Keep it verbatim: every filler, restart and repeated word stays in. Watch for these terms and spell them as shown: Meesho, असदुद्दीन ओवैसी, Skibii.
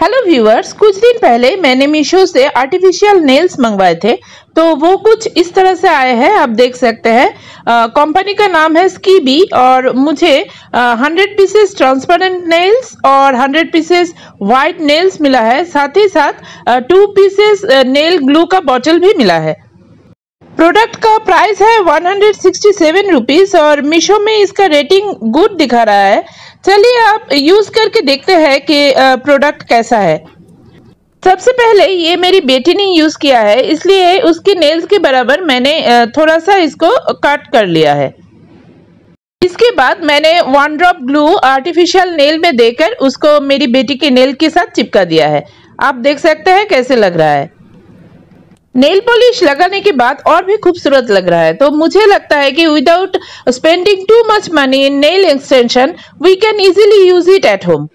Hello viewers, कुछ दिन पहले मैंने मीशो से आर्टिफिशियल नेल्स मंगवाए थे तो वो कुछ इस तरह से आए हैं। आप देख सकते हैं कंपनी का नाम है स्कीबी और मुझे हंड्रेड पीसेस ट्रांसपेरेंट नेल्स और हंड्रेड पीसेस वाइट नेल्स मिला है। साथ ही साथ टू पीसेस नेल ग्लू का बॉटल भी मिला है। प्रोडक्ट का प्राइस है एक सौ सरसठ रुपीस और मीशो में इसका रेटिंग गुड दिखा रहा है। चलिए आप यूज करके देखते हैं कि प्रोडक्ट कैसा है। सबसे पहले ये मेरी बेटी ने यूज किया है, इसलिए उसके नेल्स के बराबर मैंने थोड़ा सा इसको कट कर लिया है। इसके बाद मैंने one drop glue artificial nail में देकर उसको मेरी बेटी के नेल के साथ चिपका दिया है। आप देख सकते हैं कैसे लग रहा है। नेल पॉलिश लगाने के बाद और भी खूबसूरत लग रहा है। तो मुझे लगता है कि without spending too much money in nail extension we can easily use it at home.